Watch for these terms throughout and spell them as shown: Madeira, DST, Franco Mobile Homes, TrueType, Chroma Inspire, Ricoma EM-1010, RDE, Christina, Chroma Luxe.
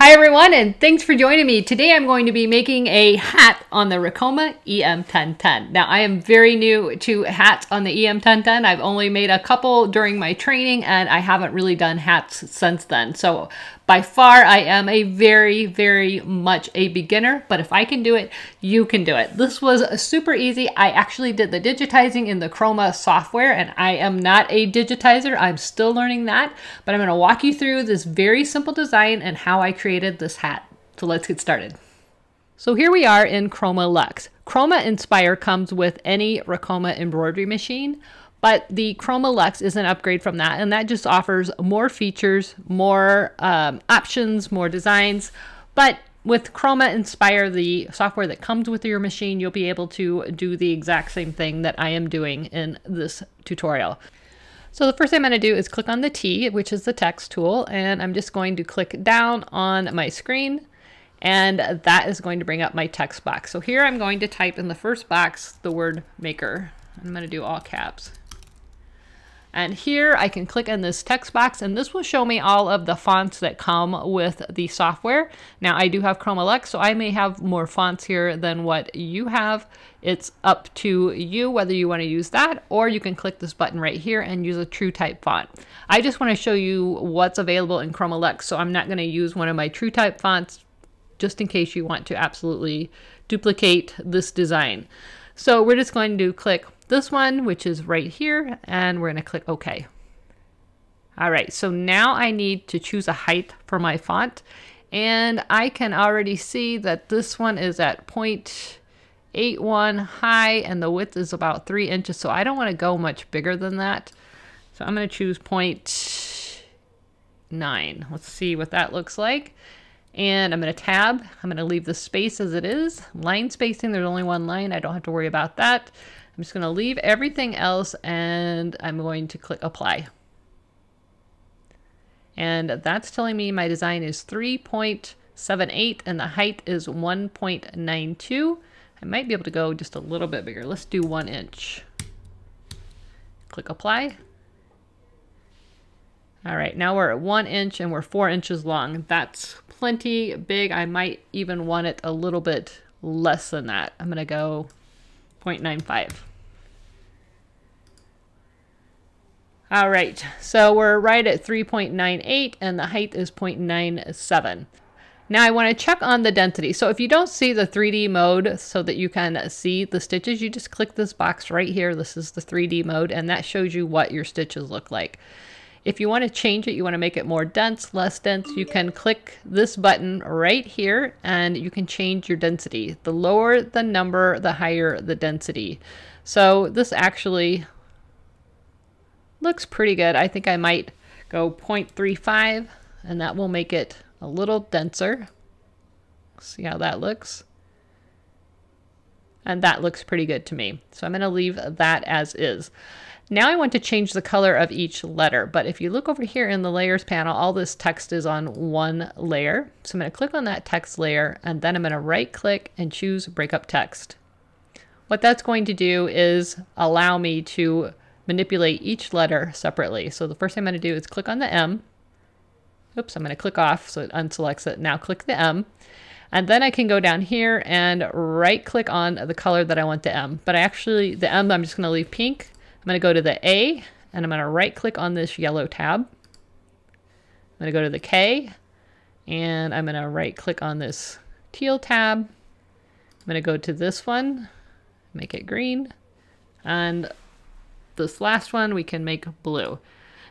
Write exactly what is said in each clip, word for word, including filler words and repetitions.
Hi everyone, and thanks for joining me. Today I'm going to be making a hat on the Ricoma E M ten ten. Now I am very new to hats on the E M ten ten. I've only made a couple during my training and I haven't really done hats since then. So by far I am a very, very much a beginner, but if I can do it, you can do it. This was super easy. I actually did the digitizing in the Chroma software and I am not a digitizer. I'm still learning that, but I'm gonna walk you through this very simple design and how I create created this hat. So let's get started. So here we are in Chroma Luxe. Chroma Inspire comes with any Ricoma embroidery machine, but the Chroma Luxe is an upgrade from that, and that just offers more features, more um, options, more designs. But with Chroma Inspire, the software that comes with your machine, you'll be able to do the exact same thing that I am doing in this tutorial. So the first thing I'm going to do is click on the T, which is the text tool, and I'm just going to click down on my screen, and that is going to bring up my text box. So here I'm going to type in the first box the word maker. I'm going to do all caps. And here I can click in this text box, and this will show me all of the fonts that come with the software. Now I do have Chroma Luxe, so I may have more fonts here than what you have. It's up to you whether you want to use that, or you can click this button right here and use a TrueType font. I just want to show you what's available in Chroma Luxe, so I'm not going to use one of my TrueType fonts, just in case you want to absolutely duplicate this design. So we're just going to click this one, which is right here, and we're going to click OK. All right, so now I need to choose a height for my font, and I can already see that this one is at zero point eight one high and the width is about three inches, so I don't want to go much bigger than that. So I'm going to choose zero point nine. Let's see what that looks like. And I'm going to tab. I'm going to leave the space as it is. Line spacing, there's only one line. I don't have to worry about that. I'm just going to leave everything else, and I'm going to click apply. And that's telling me my design is three point seven eight and the height is one point nine two. I might be able to go just a little bit bigger. Let's do one inch. Click apply. All right, now we're at one inch and we're four inches long. That's plenty big. I might even want it a little bit less than that. I'm going to go zero point nine five. All right, so we're right at three point nine eight and the height is zero point nine seven. Now I want to check on the density. So if you don't see the three D mode so that you can see the stitches, you just click this box right here. This is the three D mode, and that shows you what your stitches look like. If you want to change it, you want to make it more dense, less dense, you can click this button right here and you can change your density. The lower the number, the higher the density. So this actually looks pretty good. I think I might go zero point three five and that will make it a little denser. See how that looks? And that looks pretty good to me. So I'm going to leave that as is. Now I want to change the color of each letter, but if you look over here in the layers panel, all this text is on one layer. So I'm going to click on that text layer, and then I'm going to right click and choose break up text. What that's going to do is allow me to manipulate each letter separately. So the first thing I'm going to do is click on the M. Oops, I'm going to click off so it unselects it. Now click the M. And then I can go down here and right click on the color that I want the M. But I actually, the M, I'm just going to leave pink. I'm going to go to the A, and I'm going to right click on this yellow tab. I'm going to go to the K, and I'm going to right click on this teal tab. I'm going to go to this one, make it green, and this last one we can make blue.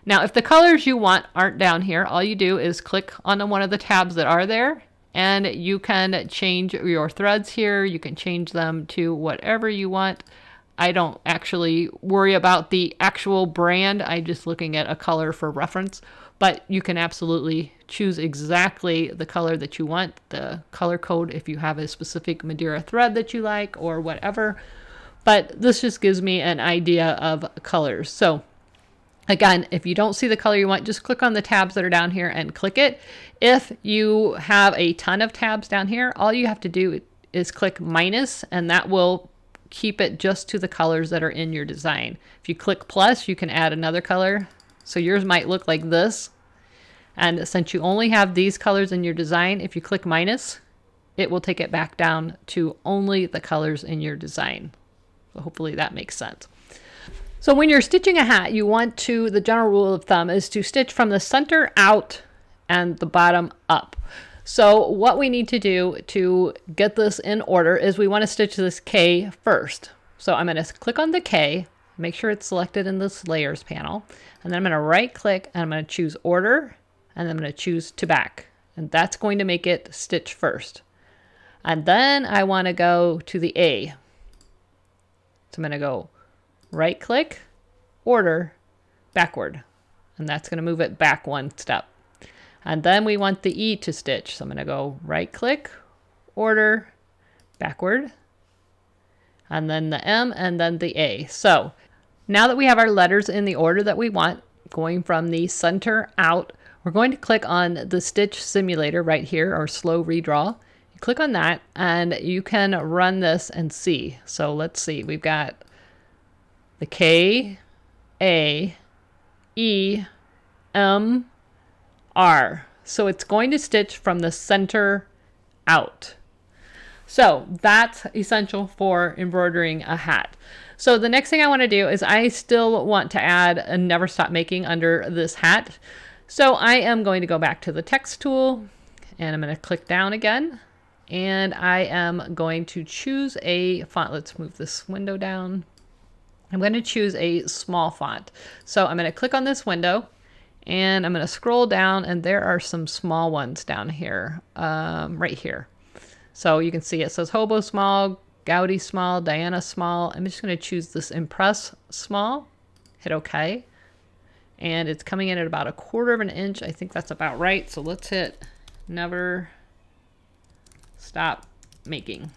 Now if the colors you want aren't down here, all you do is click on one of the tabs that are there, and you can change your threads here. You can change them to whatever you want. I don't actually worry about the actual brand. I'm just looking at a color for reference, but you can absolutely choose exactly the color that you want, the color code if you have a specific Madeira thread that you like or whatever. But this just gives me an idea of colors. So again, if you don't see the color you want, just click on the tabs that are down here and click it. If you have a ton of tabs down here, all you have to do is click minus, and that will keep it just to the colors that are in your design. If you click plus, you can add another color. So yours might look like this. And since you only have these colors in your design, if you click minus, it will take it back down to only the colors in your design. So hopefully that makes sense. So when you're stitching a hat, you want to, the general rule of thumb is to stitch from the center out and the bottom up. So what we need to do to get this in order is we want to stitch this K first. So I'm going to click on the K, make sure it's selected in this layers panel, and then I'm going to right click and I'm going to choose order, and I'm going to choose to back, and that's going to make it stitch first. And then I want to go to the A. So I'm going to go right click, order, backward, and that's going to move it back one step. And then we want the E to stitch. So I'm going to go right click, order, backward, and then the M and then the A. So now that we have our letters in the order that we want, going from the center out, we're going to click on the stitch simulator right here, or slow redraw. You click on that and you can run this and see. So let's see, we've got the K, A, E, M, R. So it's going to stitch from the center out. So that's essential for embroidering a hat. So the next thing I want to do is I still want to add a never stop making under this hat. So I am going to go back to the text tool and I'm going to click down again. And I am going to choose a font. Let's move this window down. I'm going to choose a small font. So I'm going to click on this window and I'm going to scroll down, and there are some small ones down here, um, right here. So you can see it says Hobo Small, Gaudi Small, Diana Small. I'm just going to choose this Impress Small, hit OK. And it's coming in at about a quarter of an inch. I think that's about right. So let's hit never stop making.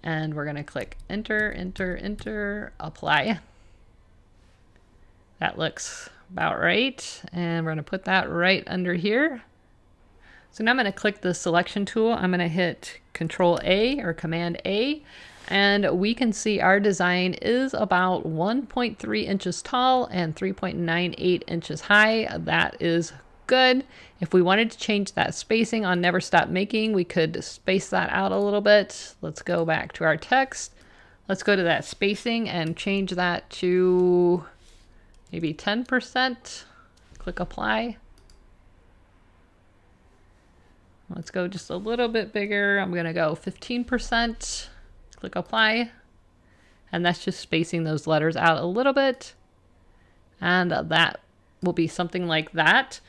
And we're going to click enter, enter, enter, apply. That looks about right. And we're going to put that right under here. So now I'm going to click the selection tool. I'm going to hit Control A or Command A, and we can see our design is about one point three inches tall and three point nine eight inches high. That is good. If we wanted to change that spacing on Never Stop Making, we could space that out a little bit. Let's go back to our text. Let's go to that spacing and change that to maybe ten percent. Click Apply. Let's go just a little bit bigger. I'm going to go fifteen percent, click apply. And that's just spacing those letters out a little bit. And that will be something like that.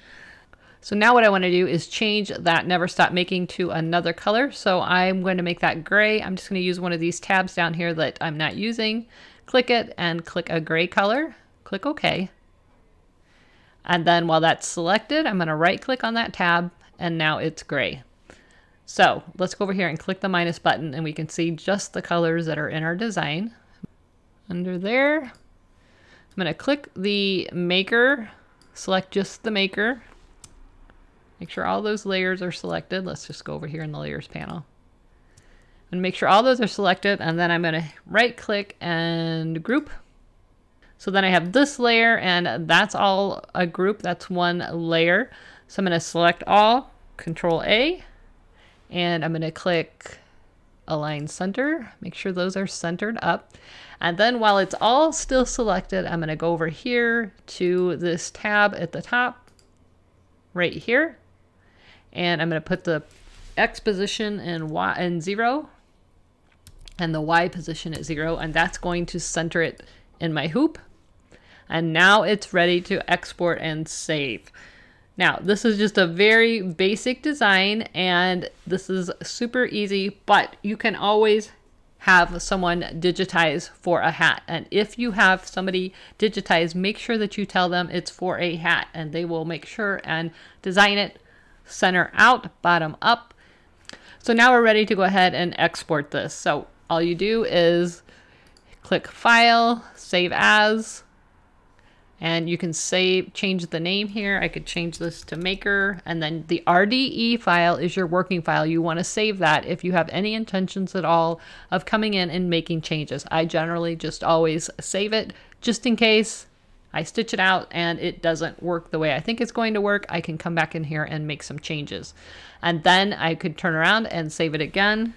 So now what I want to do is change that never stop making to another color. So I'm going to make that gray. I'm just going to use one of these tabs down here that I'm not using. Click it and click a gray color, click OK. And then while that's selected, I'm going to right click on that tab. And now it's gray. So let's go over here and click the minus button, and we can see just the colors that are in our design. Under there, I'm going to click the maker, select just the maker. Make sure all those layers are selected. Let's just go over here in the layers panel and make sure all those are selected. And then I'm going to right click and group. So then I have this layer, and that's all a group. That's one layer. So I'm going to select all, Control A, and I'm going to click Align Center. Make sure those are centered up. And then while it's all still selected, I'm going to go over here to this tab at the top, right here. And I'm going to put the X position in, y in zero and the Y position at zero. And that's going to center it in my hoop. And now it's ready to export and save. Now, this is just a very basic design, and this is super easy, but you can always have someone digitize for a hat. And if you have somebody digitize, make sure that you tell them it's for a hat, and they will make sure and design it center out, bottom up. So now we're ready to go ahead and export this. So all you do is click File, Save As, and you can save, change the name here. I could change this to maker, and then the R D E file is your working file. You want to save that if you have any intentions at all of coming in and making changes. I generally just always save it just in case I stitch it out and it doesn't work the way I think it's going to work, I can come back in here and make some changes. And then I could turn around and save it again,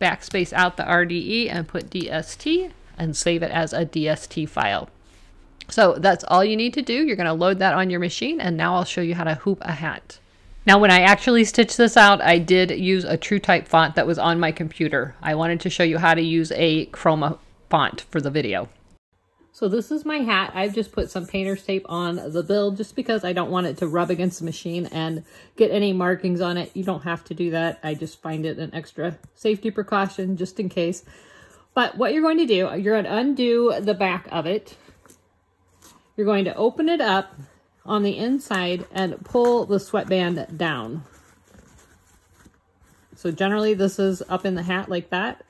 backspace out the R D E and put D S T and save it as a D S T file. So that's all you need to do. You're going to load that on your machine, and now I'll show you how to hoop a hat. Now, when I actually stitched this out, I did use a TrueType font that was on my computer. I wanted to show you how to use a Chroma font for the video. So this is my hat. I've just put some painter's tape on the bill just because I don't want it to rub against the machine and get any markings on it. You don't have to do that. I just find it an extra safety precaution just in case. But what you're going to do, you're going to undo the back of it. You're going to open it up on the inside and pull the sweatband down. So generally this is up in the hat like that.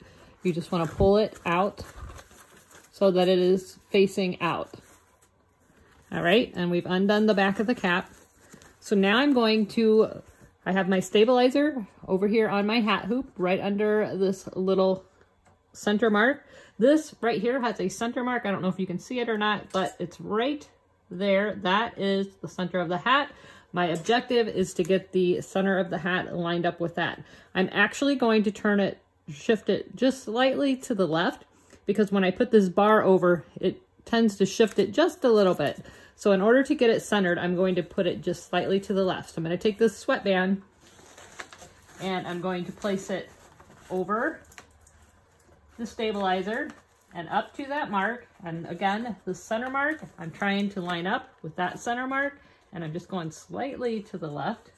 You just want to pull it out so that it is facing out. All right, and we've undone the back of the cap. So now I'm going to, I have my stabilizer over here on my hat hoop right under this little center mark. This right here has a center mark. I don't know if you can see it or not, but it's right there. That is the center of the hat. My objective is to get the center of the hat lined up with that. I'm actually going to turn it, shift it just slightly to the left, because when I put this bar over, it tends to shift it just a little bit. So in order to get it centered, I'm going to put it just slightly to the left. So I'm going to take this sweatband and I'm going to place it over the stabilizer and up to that mark, and again the center mark I'm trying to line up with that center mark, and I'm just going slightly to the left,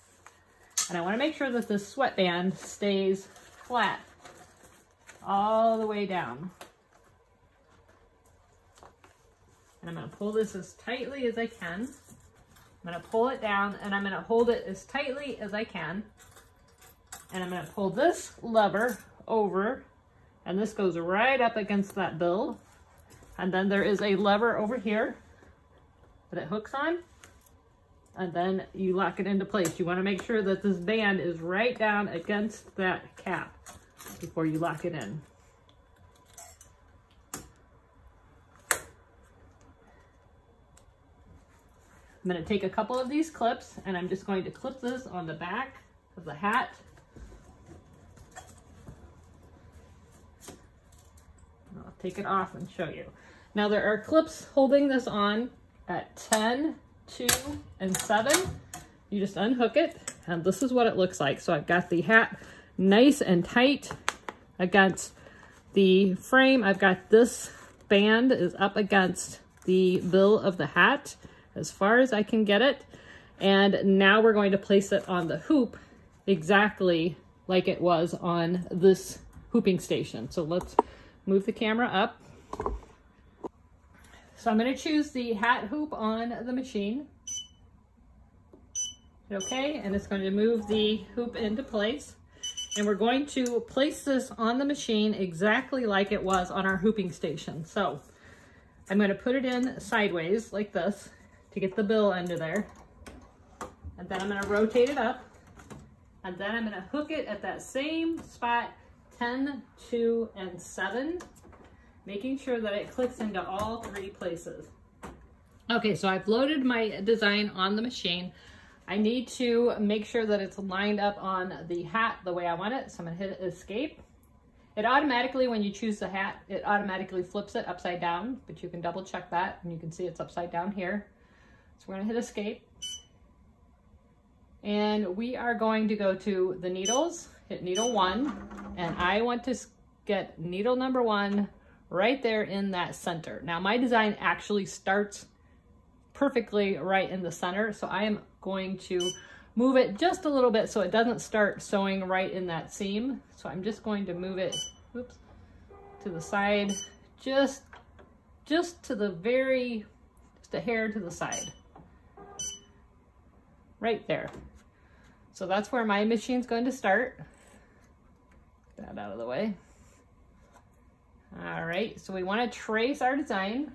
and I want to make sure that this sweatband stays flat all the way down, and I'm going to pull this as tightly as I can. I'm going to pull it down and I'm going to hold it as tightly as I can, and I'm going to pull this lever over, and this goes right up against that bill. And then there is a lever over here that it hooks on, and then you lock it into place. You want to make sure that this band is right down against that cap before you lock it in. I'm going to take a couple of these clips and I'm just going to clip this on the back of the hat. Take it off and show you. Now there are clips holding this on at ten, two, and seven. You just unhook it and this is what it looks like. So I've got the hat nice and tight against the frame. I've got this band is up against the bill of the hat as far as I can get it. And now we're going to place it on the hoop exactly like it was on this hooping station. So let's move the camera up. So I'm going to choose the hat hoop on the machine. Okay, and it's going to move the hoop into place. And we're going to place this on the machine exactly like it was on our hooping station. So I'm going to put it in sideways like this to get the bill under there. And then I'm going to rotate it up. And then I'm going to hook it at that same spot, ten, two, and seven, making sure that it clicks into all three places. Okay, so I've loaded my design on the machine. I need to make sure that it's lined up on the hat the way I want it, so I'm going to hit escape. It automatically, when you choose the hat, it automatically flips it upside down, but you can double check that and you can see it's upside down here. So we're going to hit escape. And we are going to go to the needles, hit needle one, and I want to get needle number one right there in that center. Now my design actually starts perfectly right in the center, so I am going to move it just a little bit so it doesn't start sewing right in that seam. So I'm just going to move it, oops, to the side, just, just to the very, just a hair to the side. Right there. So that's where my machine's going to start. Get that out of the way. All right, so we want to trace our design.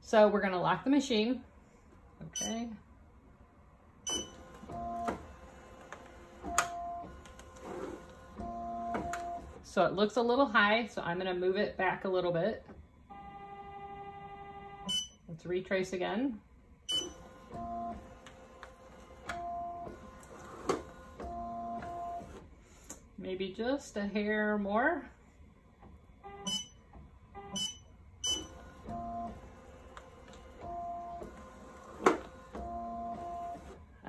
So we're going to lock the machine. Okay. So it looks a little high, so I'm going to move it back a little bit. Let's retrace again. Maybe just a hair more.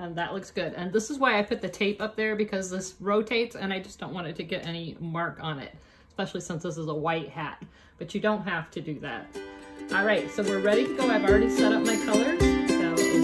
And that looks good. And this is why I put the tape up there, because this rotates and I just don't want it to get any mark on it, especially since this is a white hat, but you don't have to do that. All right, so we're ready to go. I've already set up my colors. So let's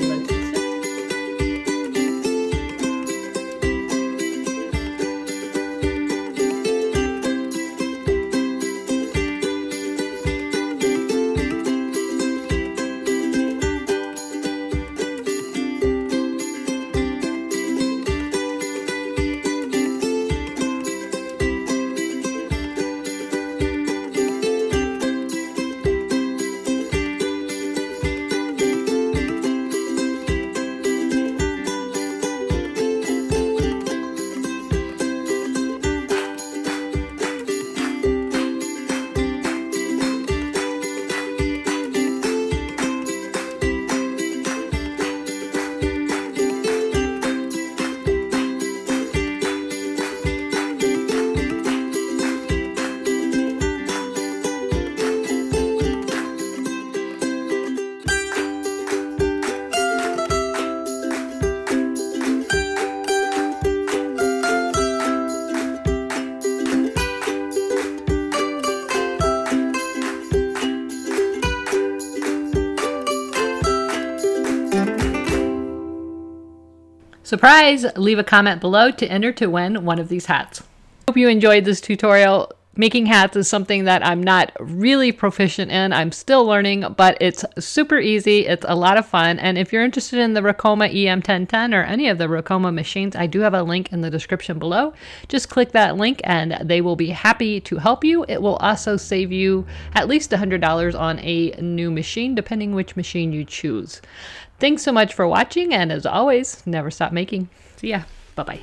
surprise! Leave a comment below to enter to win one of these hats. Hope you enjoyed this tutorial. Making hats is something that I'm not really proficient in. I'm still learning, but it's super easy. It's a lot of fun. And if you're interested in the Ricoma E M ten ten or any of the Ricoma machines, I do have a link in the description below. Just click that link and they will be happy to help you. It will also save you at least one hundred dollars on a new machine, depending which machine you choose. Thanks so much for watching, and as always, never stop making. See ya. Bye-bye.